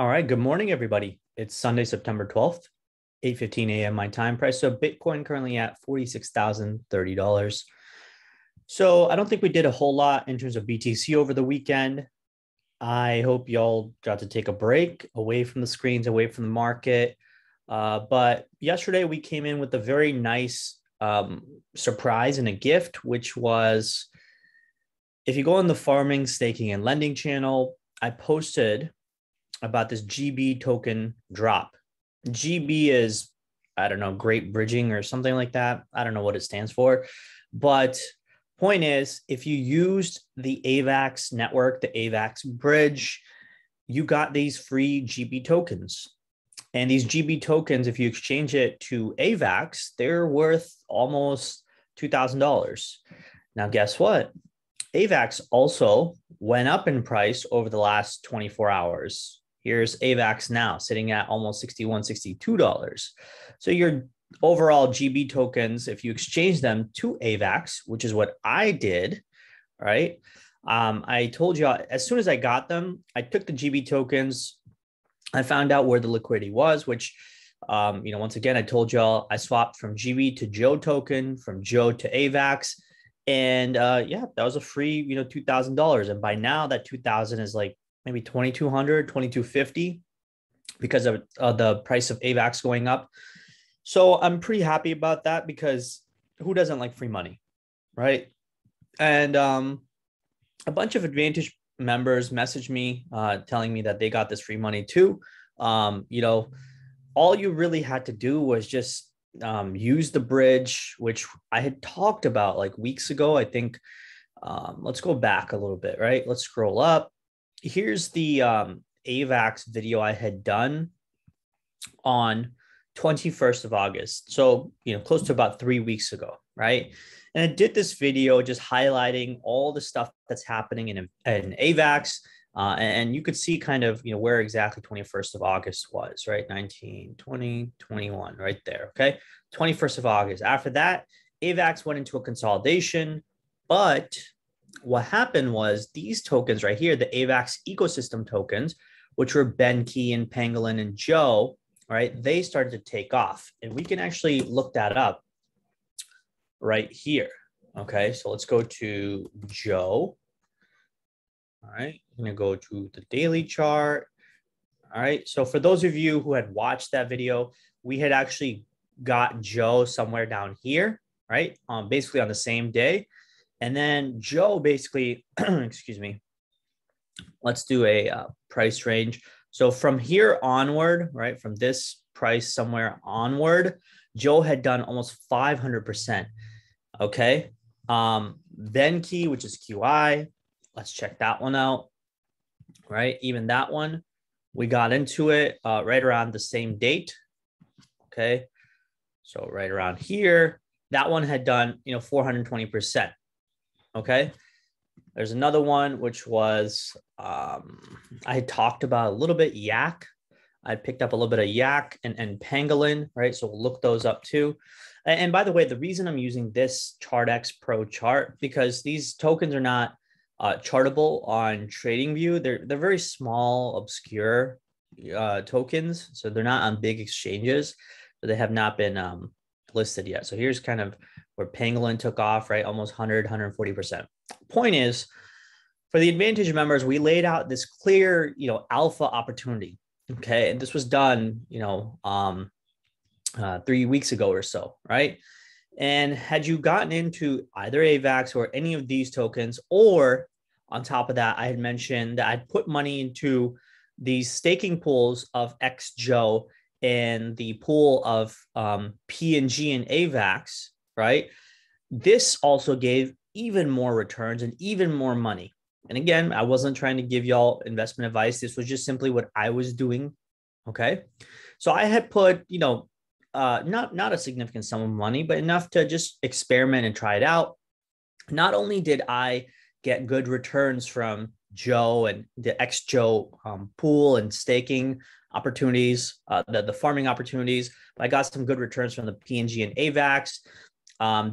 All right, good morning, everybody. It's Sunday, September 12th, 8:15 a.m. my time. Price of Bitcoin currently at $46,030. So I don't think we did a whole lot in terms of BTC over the weekend. I hope y'all got to take a break away from the screens, away from the market. But yesterday we came in with a very nice surprise and a gift, which was, if you go on the farming, staking, and lending channel, I posted about this GB token drop. GB is, I don't know, great bridging or something like that. I don't know what it stands for. But point is, if you used the AVAX network, the AVAX bridge, you got these free GB tokens. And these GB tokens, if you exchange it to AVAX, they're worth almost $2,000. Now, guess what? AVAX also went up in price over the last 24 hours. Here's AVAX now sitting at almost $61, $62. So your overall GB tokens, if you exchange them to AVAX, which is what I did, right? I told you, as soon as I got them, I took the GB tokens. I found out where the liquidity was, which, you know, once again, I told y'all I swapped from GB to Joe token, from Joe to AVAX. And yeah, that was a free, you know, $2,000. And by now that 2,000 is like, maybe 2,200, 2,250 because of the price of AVAX going up. So I'm pretty happy about that because who doesn't like free money, right? And a bunch of Advantage members messaged me telling me that they got this free money too. You know, all you really had to do was just use the bridge, which I had talked about like weeks ago. I think, let's go back a little bit, right? Let's scroll up. Here's the AVAX video I had done on 21st of August. So, you know, close to about 3 weeks ago, right? And I did this video just highlighting all the stuff that's happening in AVAX. And you could see kind of, you know, where exactly 21st of August was, right? 19, 20, 21, right there, okay? 21st of August. After that, AVAX went into a consolidation, but what happened was these tokens right here, the AVAX ecosystem tokens, which were BENQI and Pangolin and Joe, right? They started to take off, and we can actually look that up right here. Okay, so let's go to Joe. All right, I'm gonna go to the daily chart. All right, so for those of you who had watched that video, we had actually got Joe somewhere down here, right? Basically on the same day. And then Joe basically, excuse me, let's do a price range. So from here onward, right, from this price somewhere onward, Joe had done almost 500%, okay? BENQI, which is QI, let's check that one out, right? Even that one, we got into it right around the same date, okay? So right around here, that one had done, you know, 420%. Okay, there's another one, which was, I had talked about a little bit, Yak. I picked up a little bit of Yak and Pangolin, right? So we'll look those up too. And by the way, the reason I'm using this ChartX Pro chart, because these tokens are not chartable on TradingView. They're very small, obscure tokens. So they're not on big exchanges. So they have not been listed yet. So here's kind of where Pangolin took off, right? Almost 100, 140%. Point is, for the Advantage members, we laid out this clear, you know, alpha opportunity. Okay. And this was done, you know, 3 weeks ago or so, right? And had you gotten into either AVAX or any of these tokens, or on top of that, I had mentioned that I'd put money into these staking pools of XJOE and the pool of PNG and AVAX, right? This also gave even more returns and even more money. And again, I wasn't trying to give y'all investment advice. This was just simply what I was doing. Okay. So I had put, you know, not a significant sum of money, but enough to just experiment and try it out. Not only did I get good returns from Joe and the XJOE pool and staking opportunities, the farming opportunities, but I got some good returns from the PNG and AVAX.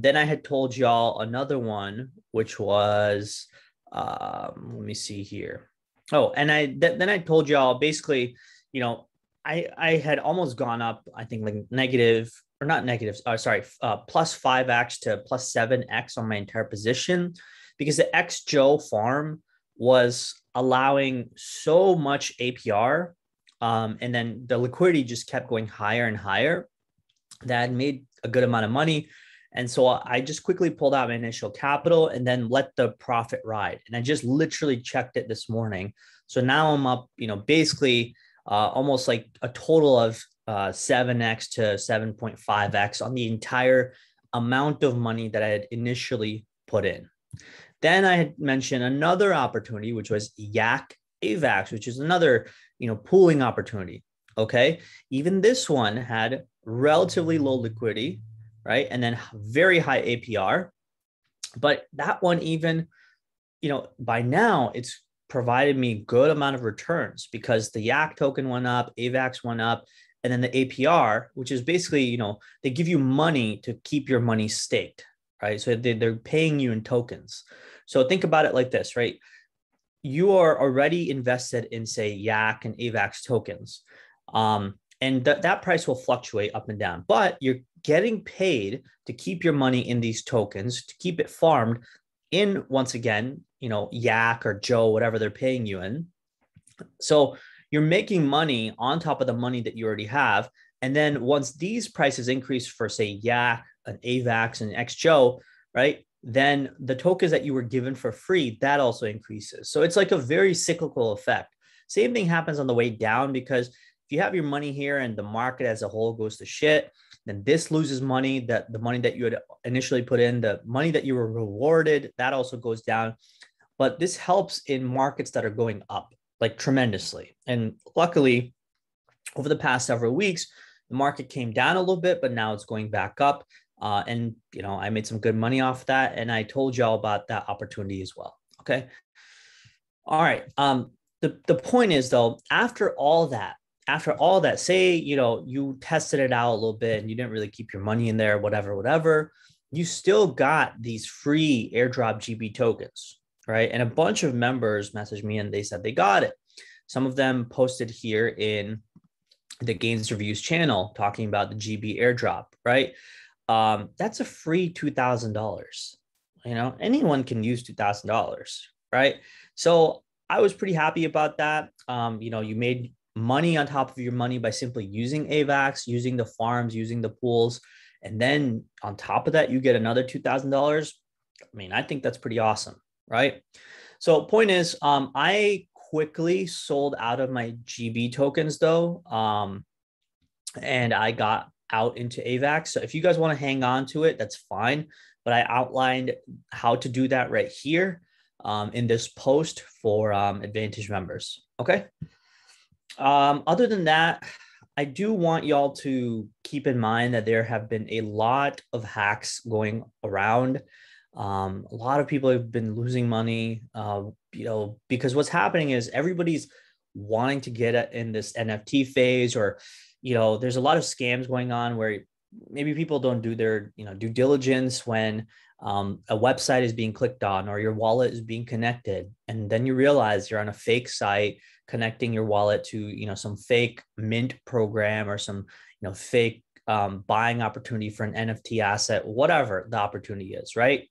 Then I had told y'all another one, which was, let me see here. Oh, and then I told y'all basically, you know, I had almost gone up, I think like negative or not negative, sorry, plus 5x to plus 7x on my entire position because the XJOE farm was allowing so much APR. And then the liquidity just kept going higher and higher. That made a good amount of money. And so I just quickly pulled out my initial capital and then let the profit ride. And I just literally checked it this morning. So now I'm up, you know, basically almost like a total of 7x to 7.5x on the entire amount of money that I had initially put in. Then I had mentioned another opportunity, which was Yak AVAX, which is another, you know, pooling opportunity. Okay. Even this one had relatively low liquidity, right? And then very high APR, but that one, even, you know, by now it's provided me a good amount of returns because the Yak token went up, AVAX went up, and then the APR, which is basically, you know, they give you money to keep your money staked, right? So they're paying you in tokens. So think about it like this, right? You are already invested in, say, Yak and AVAX tokens. And that price will fluctuate up and down, but you're getting paid to keep your money in these tokens, to keep it farmed in, once again, you know, Yak or Joe, whatever they're paying you in. So you're making money on top of the money that you already have. And then once these prices increase for, say, Yak, an AVAX, and XJOE, right, then the tokens that you were given for free, that also increases. So it's like a very cyclical effect. Same thing happens on the way down, because if you have your money here and the market as a whole goes to shit, then this loses money, that the money that you had initially put in, the money that you were rewarded, that also goes down. But this helps in markets that are going up, like, tremendously. And luckily, over the past several weeks, the market came down a little bit, but now it's going back up. And, you know, I made some good money off that. And I told y'all about that opportunity as well. Okay. All right. The point is, though, after all that, say, you know, you tested it out a little bit and you didn't really keep your money in there, whatever, you still got these free airdrop GB tokens, right? And a bunch of members messaged me and they said they got it. Some of them posted here in the Gains Reviews channel talking about the GB airdrop, right? That's a free $2,000. You know, anyone can use $2,000, right? So I was pretty happy about that. You know, you made money on top of your money by simply using AVAX, using the farms, using the pools. And then on top of that, you get another $2,000. I mean, I think that's pretty awesome, right? So point is, I quickly sold out of my GB tokens though. And I got out into AVAX. So if you guys want to hang on to it, that's fine. But I outlined how to do that right here in this post for Advantage members. Okay. Other than that, I do want y'all to keep in mind that there have been a lot of hacks going around. A lot of people have been losing money, you know, because what's happening is everybody's wanting to get in this NFT phase, or, you know, there's a lot of scams going on where maybe people don't do their, you know, due diligence when a website is being clicked on or your wallet is being connected. And then you realize you're on a fake site connecting your wallet to, you know, some fake mint program or some, you know, fake buying opportunity for an NFT asset, whatever the opportunity is, right?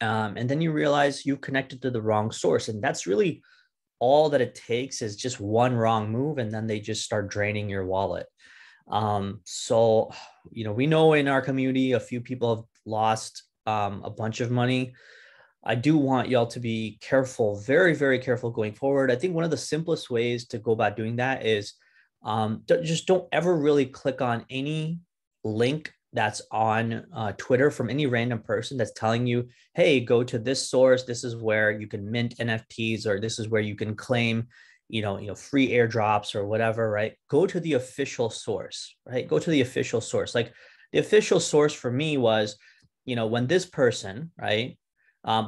And then you realize you connected to the wrong source. And that's really all that it takes, is just one wrong move. And then they just start draining your wallet. So, you know, we know in our community, a few people have lost a bunch of money. I do want y'all to be careful, very, very careful going forward. I think one of the simplest ways to go about doing that is just don't ever really click on any link that's on Twitter from any random person that's telling you, hey, go to this source. This is where you can mint NFTs, or this is where you can claim, you know, free airdrops or whatever, right? Go to the official source, right? Go to the official source. Like, the official source for me was, you know, when this person, right,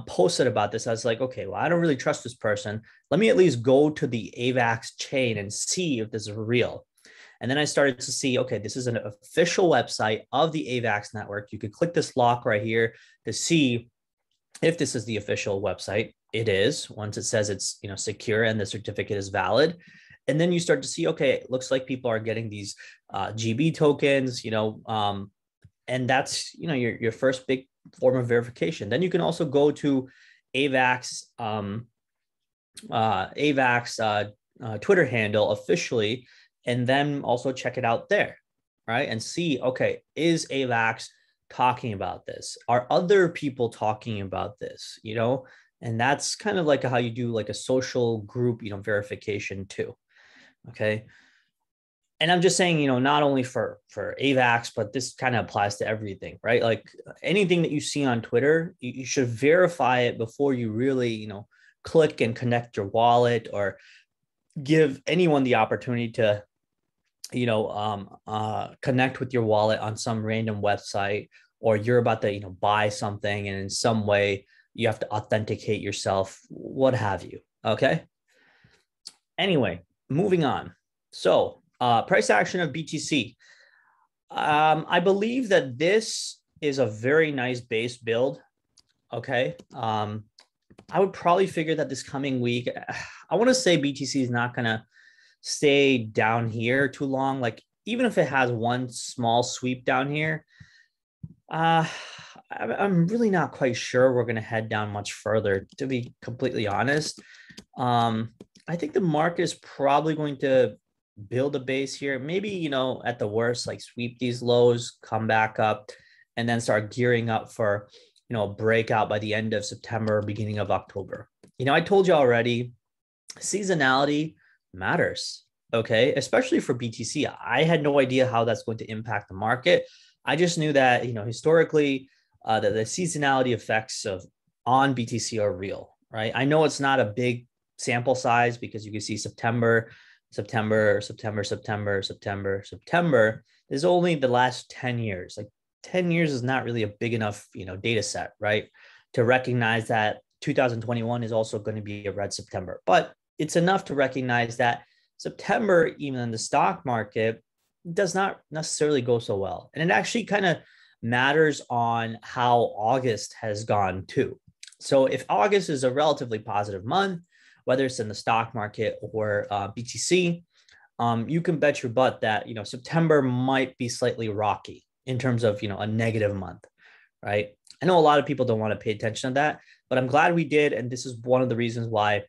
posted about this, I was like, okay, well, I don't really trust this person. Let me at least go to the AVAX chain and see if this is real. And then I started to see, okay, this is an official website of the AVAX network. You could click this lock right here to see if this is the official website. It is, once it says it's, you know, secure and the certificate is valid. And then you start to see, okay, it looks like people are getting these GB tokens, and that's, your first big form of verification. Then you can also go to AVAX, Twitter handle officially, and then also check it out there, right? And see, okay, is AVAX talking about this? Are other people talking about this, And that's kind of like how you do like a social group, verification too. Okay. And I'm just saying, not only for AVAX, but this kind of applies to everything, right? Like anything that you see on Twitter, you should verify it before you really, click and connect your wallet or give anyone the opportunity to, connect with your wallet on some random website, or you're about to, buy something and in some way you have to authenticate yourself, what have you. Okay. Anyway, moving on. So, price action of BTC. I believe that this is a very nice base build. Okay. I would probably figure that this coming week, I want to say BTC is not going to stay down here too long. Like even if it has one small sweep down here, I'm really not quite sure we're going to head down much further, to be completely honest. I think the market is probably going to build a base here. Maybe, at the worst, like sweep these lows, come back up, and then start gearing up for, a breakout by the end of September, beginning of October. I told you already, seasonality matters, okay? Especially for BTC. I had no idea how that's going to impact the market. I just knew that, historically, that the seasonality effects on BTC are real, right? I know it's not a big sample size because you can see September. There's only the last 10 years. Like 10 years is not really a big enough, data set, right? To recognize that 2021 is also going to be a red September, but it's enough to recognize that September, even in the stock market, does not necessarily go so well. And it actually kind of matters on how August has gone too. So if August is a relatively positive month, whether it's in the stock market or BTC, you can bet your butt that, September might be slightly rocky in terms of, a negative month, right? I know a lot of people don't want to pay attention to that, but I'm glad we did. And this is one of the reasons why,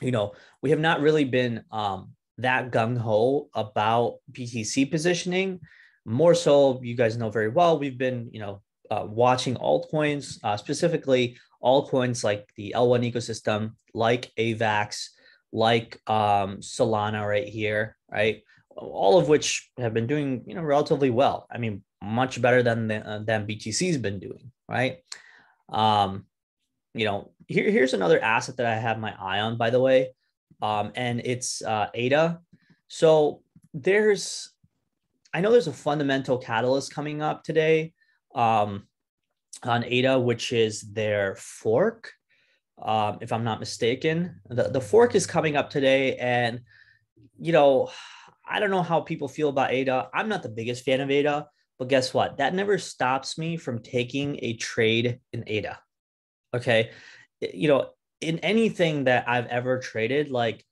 we have not really been that gung-ho about BTC positioning. More so, you guys know very well, we've been, watching altcoins, specifically altcoins like the L1 ecosystem, like AVAX, like Solana right here, right? All of which have been doing, relatively well. I mean, much better than BTC's been doing, right? Here's another asset that I have my eye on, by the way, and it's ADA. So I know there's a fundamental catalyst coming up today on ADA, which is their fork, if I'm not mistaken. The fork is coming up today, and, I don't know how people feel about ADA. I'm not the biggest fan of ADA, but guess what? That never stops me from taking a trade in ADA, okay? In anything that I've ever traded, like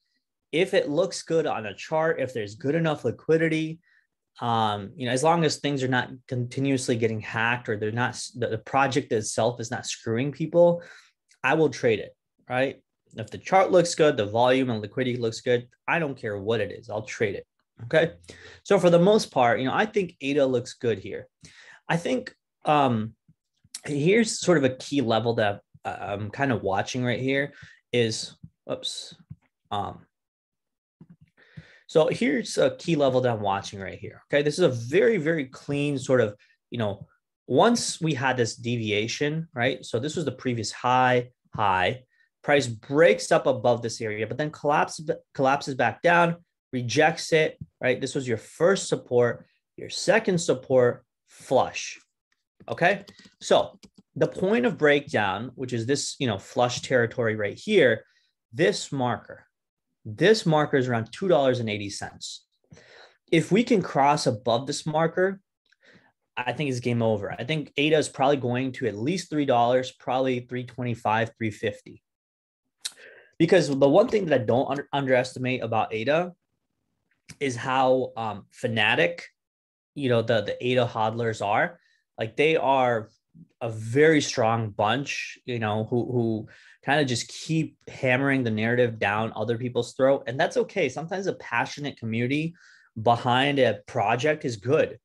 if it looks good on a chart, if there's good enough liquidity, as long as things are not continuously getting hacked or they're not, the project itself is not screwing people, I will trade it, right? If the chart looks good, the volume and liquidity looks good, I don't care what it is, I'll trade it. Okay. So for the most part, I think ADA looks good here. I think, here's sort of a key level that I'm kind of watching right here is, so here's a key level that I'm watching right here. Okay. This is a very, very clean sort of, once we had this deviation, right? So this was the previous high price breaks up above this area, but then collapses back down, rejects it, right? This was your first support, your second support, flush. Okay. So the point of breakdown, which is this, flush territory right here, this marker is around $2.80. If we can cross above this marker, I think it's game over. I think ADA is probably going to at least $3, probably $3.25, $3.50. Because the one thing that I don't underestimate about ADA is how fanatic, you know, the ADA hodlers are. Like, they are a very strong bunch, you know, who kind of just keep hammering the narrative down other people's throat. And that's okay. Sometimes a passionate community behind a project is good,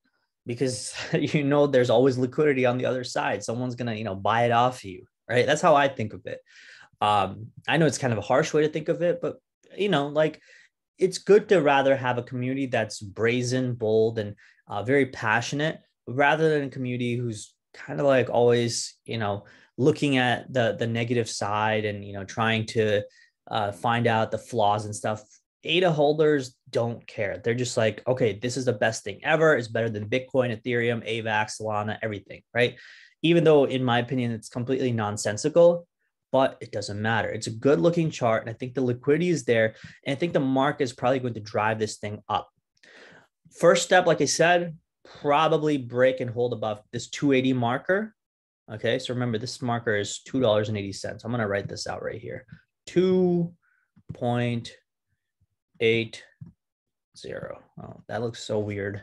because, you know, there's always liquidity on the other side. Someone's going to, you know, buy it off you, right? That's how I think of it. I know it's kind of a harsh way to think of it, but, you know, like, it's good to rather have a community that's brazen, bold, and very passionate, rather than a community who's kind of like always, you know, looking at the negative side and, you know, trying to find out the flaws and stuff. ADA holders don't care. They're just like, okay, this is the best thing ever. It's better than Bitcoin, Ethereum, AVAX, Solana, everything, right? Even though, in my opinion, it's completely nonsensical, but it doesn't matter. It's a good looking chart. And I think the liquidity is there. And I think the market is probably going to drive this thing up. First step, like I said, probably break and hold above this 280 marker. Okay, so remember, this marker is $2.80. I'm going to write this out right here. 2.80. Oh, that looks so weird.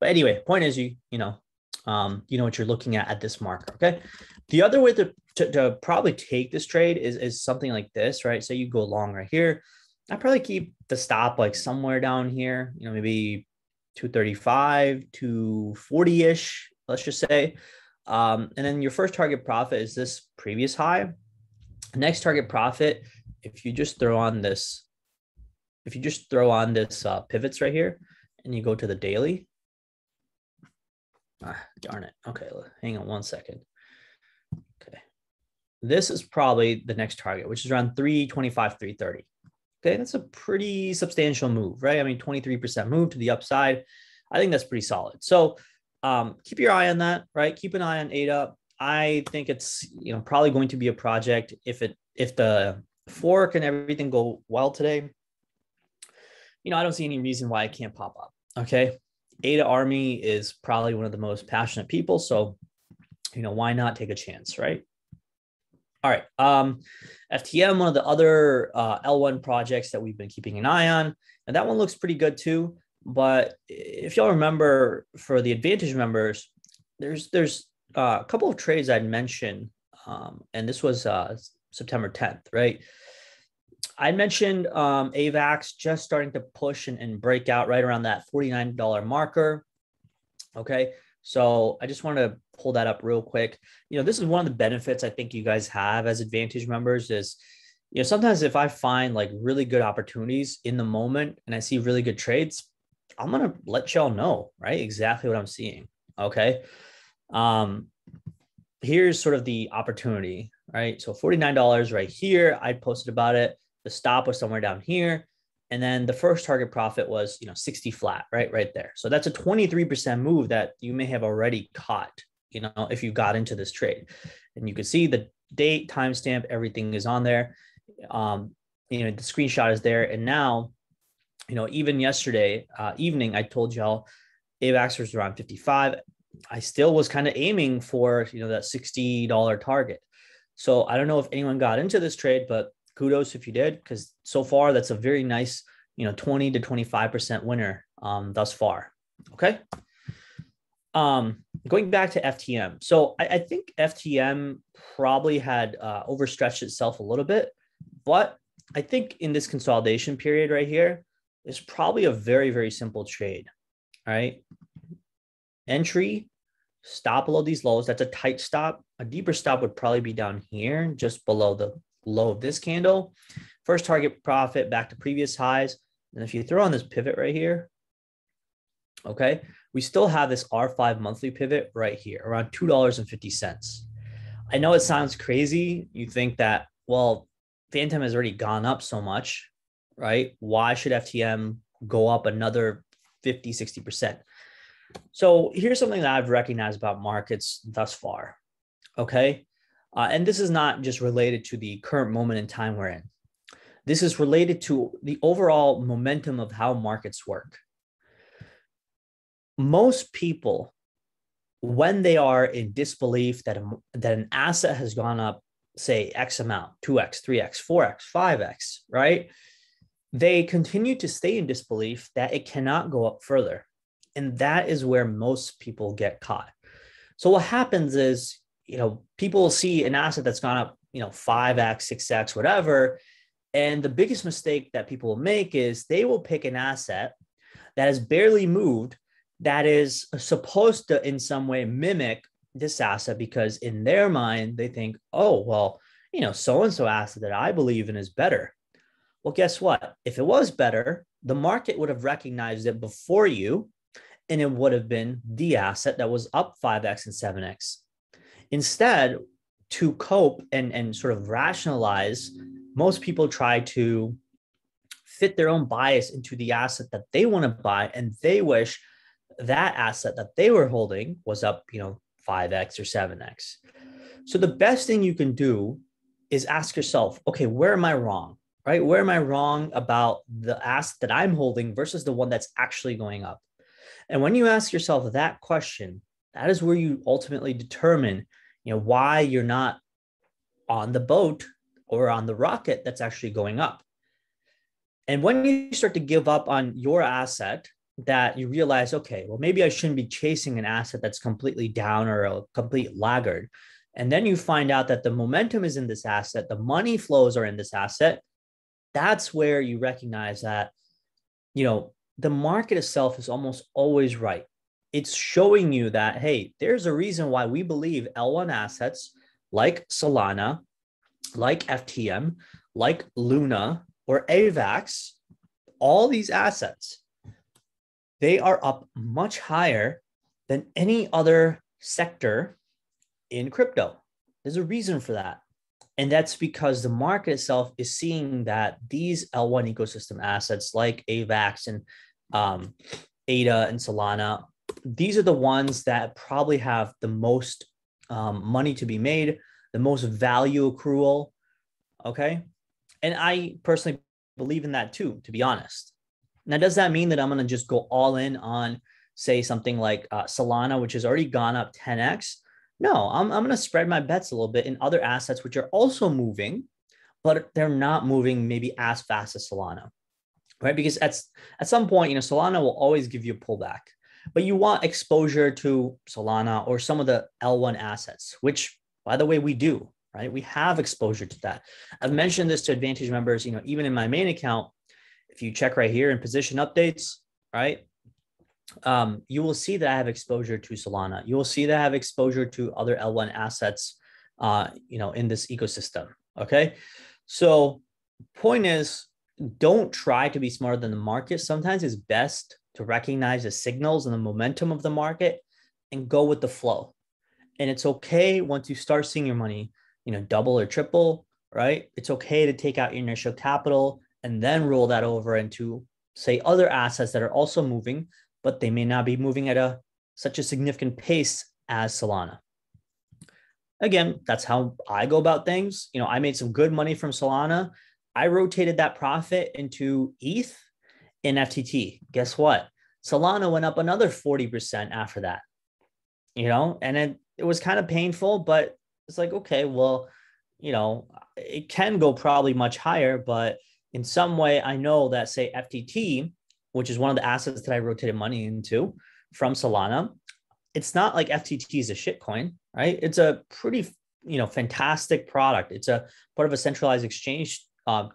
But anyway, point is, you know what you're looking at this marker. Okay. The other way to probably take this trade is something like this, right? So you go long right here. I probably keep the stop like somewhere down here, you know, maybe 235 to 40 ish, let's just say. And then your first target profit is this previous high. Next target profit, if you just throw on this, pivots right here, and you go to the daily. Ah, darn it. Okay, hang on one second. Okay, this is probably the next target, which is around 325, 330. Okay, that's a pretty substantial move, right? I mean, 23% move to the upside. I think that's pretty solid. So keep your eye on that, right? Keep an eye on ADA. I think it's, you know, probably going to be a project if the fork and everything go well today. You know, I don't see any reason why it can't pop up. Okay, ADA Army is probably one of the most passionate people, so, you know, why not take a chance, right? All right, FTM, one of the other L1 projects that we've been keeping an eye on, and that one looks pretty good too. But if y'all remember, for the Advantage members, there's a couple of trades I'd mentioned, and this was September 10th, right? I mentioned AVAX just starting to push and break out right around that $49 marker. Okay, so I just want to pull that up real quick. You know, this is one of the benefits I think you guys have as Advantage members is, you know, sometimes if I find like really good opportunities in the moment and I see really good trades, I'm going to let y'all know, right, exactly what I'm seeing. Okay, here's sort of the opportunity, right? So $49 right here, I posted about it. The stop was somewhere down here. And then the first target profit was, you know, 60 flat, right there. So that's a 23% move that you may have already caught, you know, if you got into this trade. And you can see the date, timestamp, everything is on there. You know, the screenshot is there. And now, you know, even yesterday evening, I told y'all AVAX was around 55. I still was kind of aiming for, you know, that $60 target. So I don't know if anyone got into this trade, but kudos if you did, because so far that's a very nice, you know, 20 to 25% winner thus far. Okay. Going back to FTM. So I think FTM probably had overstretched itself a little bit, but I think in this consolidation period right here, it's probably a very, very simple trade. All right. Entry, stop below these lows. That's a tight stop. A deeper stop would probably be down here, just below the low of this candle. First target profit back to previous highs. And if you throw on this pivot right here, okay, we still have this R5 monthly pivot right here, around $2.50. I know it sounds crazy. You think that, well, Phantom has already gone up so much, right? Why should FTM go up another 50, 60%? So here's something that I've recognized about markets thus far, okay? And this is not just related to the current moment in time we're in. This is related to the overall momentum of how markets work. Most people, when they are in disbelief that an asset has gone up say X amount, 2X, 3X, 4X, 5X, right? They continue to stay in disbelief that it cannot go up further. And that is where most people get caught. So what happens is, you know, people will see an asset that's gone up, you know, 5X, 6X, whatever. And the biggest mistake that people will make is they will pick an asset that has barely moved, that is supposed to in some way mimic this asset, because in their mind, they think, oh, well, you know, so-and-so asset that I believe in is better. Well, guess what? If it was better, the market would have recognized it before you, and it would have been the asset that was up 5X and 7X. Instead, to cope and sort of rationalize, most people try to fit their own bias into the asset that they want to buy, and they wish that asset that they were holding was up, you know, 5X or 7X. So the best thing you can do is ask yourself, okay, where am I wrong, right? Where am I wrong about the asset that I'm holding versus the one that's actually going up? And when you ask yourself that question, that is where you ultimately determine, you know, why you're not on the boat or on the rocket that's actually going up. And when you start to give up on your asset, that you realize, okay, well, maybe I shouldn't be chasing an asset that's completely down or a complete laggard. And then you find out that the momentum is in this asset, the money flows are in this asset. That's where you recognize that, you know, the market itself is almost always right. It's showing you that, hey, there's a reason why we believe L1 assets like Solana, like FTM, like Luna or AVAX, all these assets, they are up much higher than any other sector in crypto. There's a reason for that. And that's because the market itself is seeing that these L1 ecosystem assets like AVAX and ADA and Solana, these are the ones that probably have the most money to be made, the most value accrual, okay? And I personally believe in that too, to be honest. Now, does that mean that I'm going to just go all in on, say, something like Solana, which has already gone up 10X? No, I'm going to spread my bets a little bit in other assets, which are also moving, but they're not moving maybe as fast as Solana, right? Because at some point, you know, Solana will always give you a pullback, but you want exposure to Solana or some of the L1 assets, which, by the way, we do, right? We have exposure to that. I've mentioned this to Advantage members, you know, even in my main account, if you check right here in position updates, right? You will see that I have exposure to Solana. You will see that I have exposure to other L1 assets, you know, in this ecosystem. Okay. So point is, don't try to be smarter than the market. Sometimes it's best to recognize the signals and the momentum of the market and go with the flow. And it's okay once you start seeing your money, you know, double or triple, right? It's okay to take out your initial capital and then roll that over into, say, other assets that are also moving, but they may not be moving at such a significant pace as Solana. Again, that's how I go about things. You know, I made some good money from Solana. I rotated that profit into ETH and FTT. Guess what? Solana went up another 40% after that, you know, and it was kind of painful, but it's like, okay, well, you know, it can go probably much higher, but in some way I know that, say, FTT, which is one of the assets that I rotated money into from Solana, it's not like FTT is a shitcoin, right? It's a pretty, you know, fantastic product. It's a part of a centralized exchange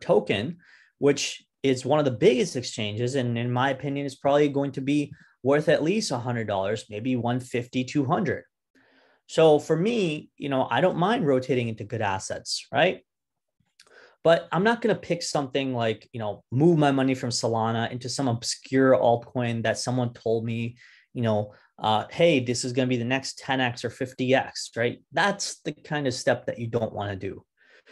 token, which is one of the biggest exchanges. And in my opinion, it's probably going to be worth at least $100, maybe $150, $200. So for me, you know, I don't mind rotating into good assets, right? But I'm not going to pick something like, you know, move my money from Solana into some obscure altcoin that someone told me, you know, hey, this is going to be the next 10X or 50X, right? That's the kind of step that you don't want to do.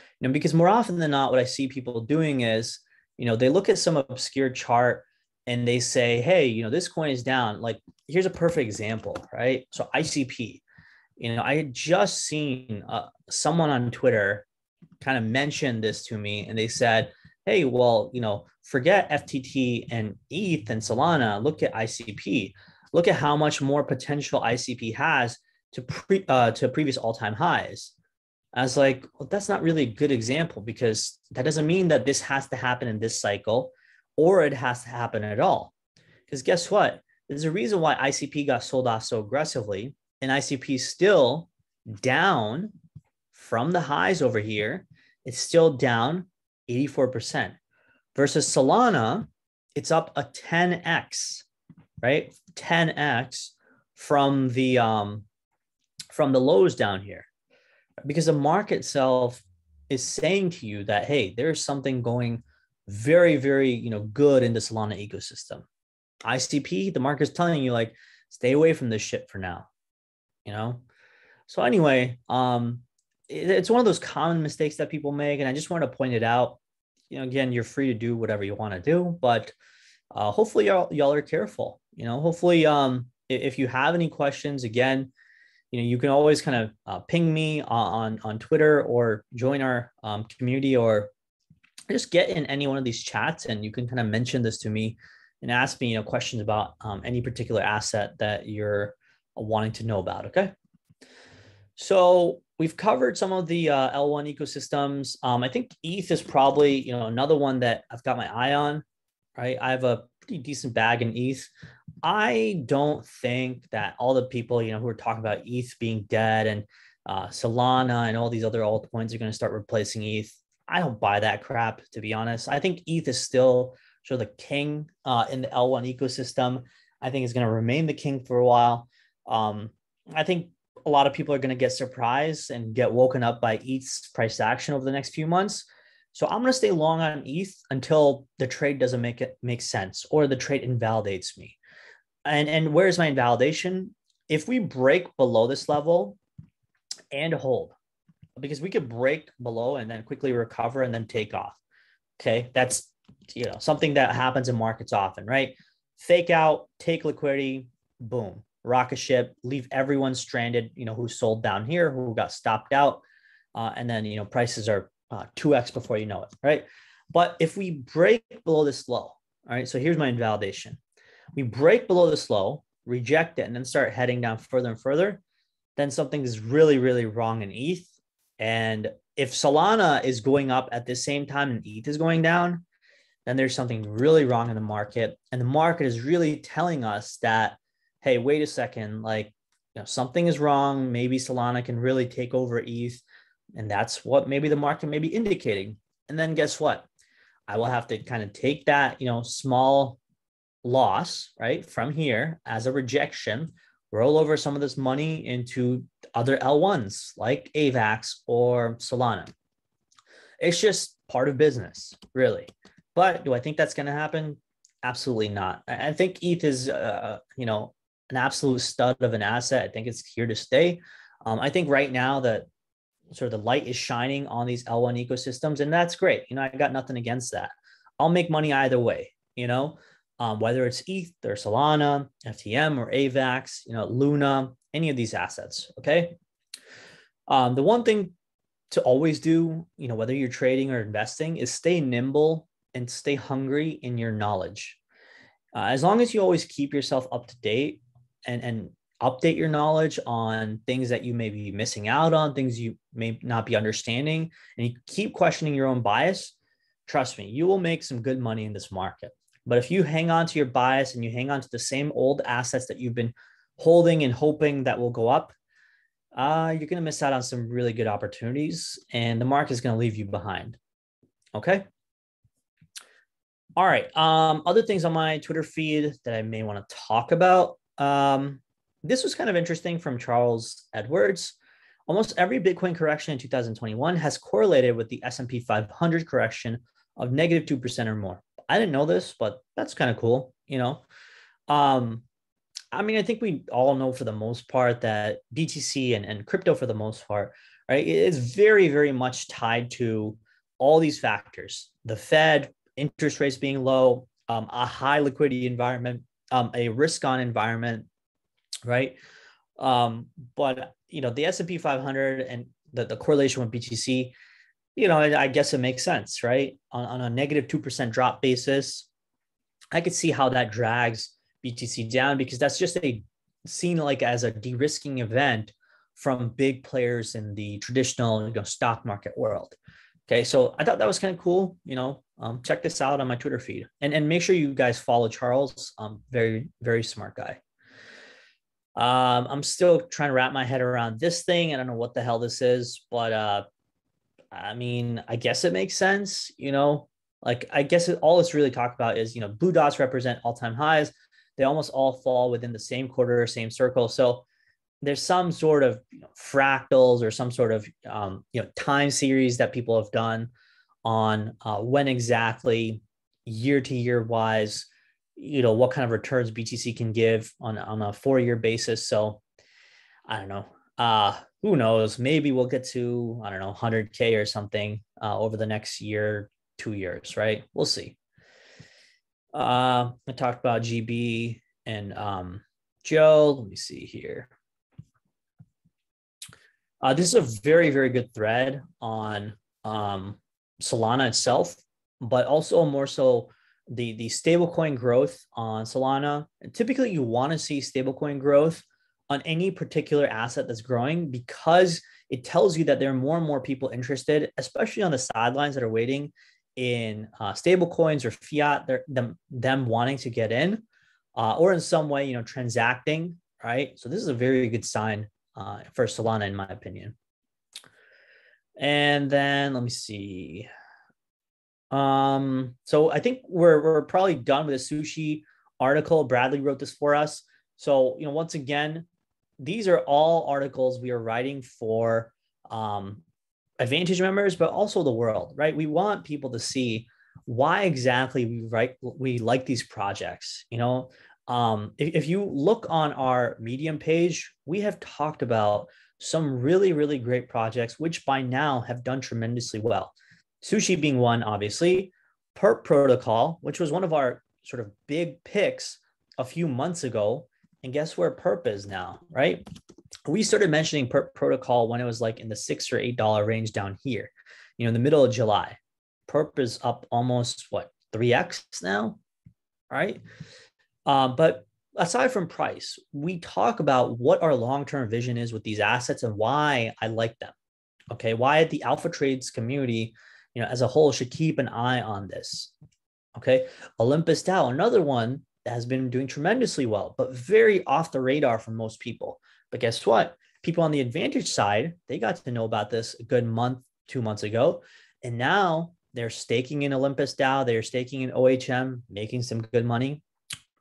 You know, because more often than not, what I see people doing is, you know, they look at some obscure chart and they say, hey, you know, this coin is down. Like, here's a perfect example, right? So ICP, you know, I had just seen someone on Twitter kind of mentioned this to me, and they said, hey, well, you know, forget FTT and ETH and Solana, look at ICP, look at how much more potential ICP has to previous all-time highs. I was like, well, that's not really a good example because that doesn't mean that this has to happen in this cycle or it has to happen at all. Because guess what? There's a reason why ICP got sold off so aggressively and ICP is still down from the highs over here. It's still down 84% versus Solana. It's up a 10x, right? 10x from the lows down here, because the market itself is saying to you that, hey, there's something going very, very, you know, good in the Solana ecosystem. ICP, the market's telling you like, stay away from this shit for now, you know? So anyway, it's one of those common mistakes that people make. And I just want to point it out. You know, again, you're free to do whatever you want to do, but hopefully y'all are careful. You know, hopefully if you have any questions, again, you know, you can always kind of ping me on Twitter or join our community or just get in any one of these chats and you can kind of mention this to me and ask me, you know, questions about any particular asset that you're wanting to know about. Okay. So we've covered some of the L1 ecosystems. I think ETH is probably, you know, another one that I've got my eye on, right? I have a pretty decent bag in ETH. I don't think that all the people, you know, who are talking about ETH being dead and Solana and all these other altcoins are going to start replacing ETH. I don't buy that crap, to be honest. I think ETH is still sort of the king in the L1 ecosystem. I think it's going to remain the king for a while. I think a lot of people are going to get surprised and get woken up by ETH's price action over the next few months. So I'm going to stay long on ETH until the trade doesn't make sense or the trade invalidates me. And where's my invalidation? If we break below this level and hold, because we could break below and then quickly recover and then take off. Okay. That's, you know, something that happens in markets often, right? Fake out, take liquidity, boom. Rocket ship, leave everyone stranded, you know, who sold down here, who got stopped out. And then, you know, prices are 2x before you know it, right? But if we break below this low, all right, so here's my invalidation. We break below this low, reject it, and then start heading down further and further, then something is really, really wrong in ETH. And if Solana is going up at the same time and ETH is going down, then there's something really wrong in the market. And the market is really telling us that, hey, wait a second, like, you know, something is wrong. Maybe Solana can really take over ETH. And that's what maybe the market may be indicating. And then guess what? I will have to kind of take that, you know, small loss, right, from here as a rejection, roll over some of this money into other L1s like AVAX or Solana. It's just part of business, really. But do I think that's going to happen? Absolutely not. I think ETH is, you know, an absolute stud of an asset. I think it's here to stay. I think right now that sort of the light is shining on these L1 ecosystems, and that's great. You know, I got nothing against that. I'll make money either way, you know, whether it's ETH or Solana, FTM or AVAX, you know, Luna, any of these assets. Okay. The one thing to always do, you know, whether you're trading or investing, is stay nimble and stay hungry in your knowledge. As long as you always keep yourself up to date and update your knowledge on things that you may be missing out on, things you may not be understanding, and you keep questioning your own bias, trust me, you will make some good money in this market. But if you hang on to your bias and you hang on to the same old assets that you've been holding and hoping that will go up, you're going to miss out on some really good opportunities, and the market is going to leave you behind. Okay. All right. Other things on my Twitter feed that I may want to talk about. This was kind of interesting from Charles Edwards. Almost every Bitcoin correction in 2021 has correlated with the S&P 500 correction of negative 2% or more. I didn't know this, but that's kind of cool. You know, I mean, I think we all know for the most part that BTC and crypto for the most part, right, is very, very much tied to all these factors, the Fed, interest rates being low, a high liquidity environment, a risk on environment, right? But, you know, the S&P 500 and the correlation with BTC, you know, I guess it makes sense, right? On a negative 2% drop basis, I could see how that drags BTC down because that's just seen like as a de-risking event from big players in the traditional, stock market world. Okay, so I thought that was kind of cool. Check this out on my Twitter feed, and make sure you guys follow Charles. Very, very smart guy. I'm still trying to wrap my head around this thing. I don't know what the hell this is, but I mean, I guess it makes sense. I guess all it's really talked about is blue dots represent all-time highs. They almost all fall within the same quarter, same circle. So there's some sort of fractals or some sort of time series that people have done on when exactly year-to-year wise, what kind of returns BTC can give on a four-year basis. So I don't know. Who knows? Maybe we'll get to, 100K or something over the next year, 2 years, right? We'll see. I talked about GB and Joe. Let me see here. This is a very, very good thread on Solana itself, but also more so the stablecoin growth on Solana. Typically, you want to see stablecoin growth on any particular asset that's growing because it tells you that there are more and more people interested, especially on the sidelines that are waiting in stablecoins or fiat, them wanting to get in or in some way, transacting, right? So this is a very good sign for Solana, in my opinion. And then let me see. So I think we're probably done with the Sushi article. Bradley wrote this for us. So, once again, these are all articles we are writing for Advantage members, but also the world, right? We want people to see why exactly we like these projects. If you look on our Medium page, we have talked about some really, really great projects, which by now have done tremendously well. Sushi being one, obviously. Perp Protocol, which was one of our sort of big picks a few months ago. And guess where Perp is now, right? We started mentioning Perp Protocol when it was like in the $6 or $8 range down here, in the middle of July. Perp is up almost, 3x now, right? But aside from price, we talk about what our long-term vision is with these assets and why I like them. Okay, why the Alpha Trades community, as a whole, should keep an eye on this. Okay, Olympus DAO, another one that has been doing tremendously well, but very off the radar for most people. But guess what? People on the Advantage side, they got to know about this a good month, 2 months ago, and now they're staking in Olympus DAO. They're staking in OHM, making some good money.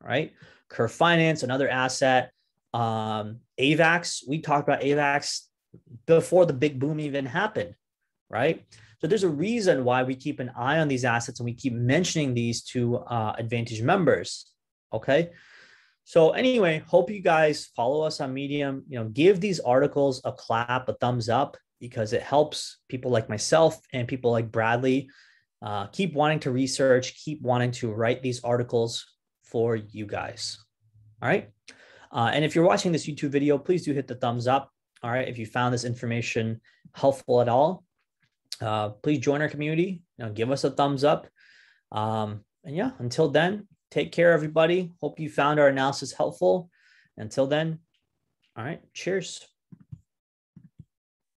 All right, Curve Finance, another asset. AVAX, we talked about AVAX before the big boom even happened, right? So there's a reason why we keep an eye on these assets and we keep mentioning these to Advantage members, okay? So anyway, hope you guys follow us on Medium. Give these articles a clap, a thumbs up, because it helps people like myself and people like Bradley keep wanting to research, keep wanting to write these articles for you guys, all right? And if you're watching this YouTube video, please do hit the thumbs up, all right? If you found this information helpful at all, please join our community. Give us a thumbs up. And yeah, until then, take care, everybody. Hope you found our analysis helpful. Until then, all right, cheers.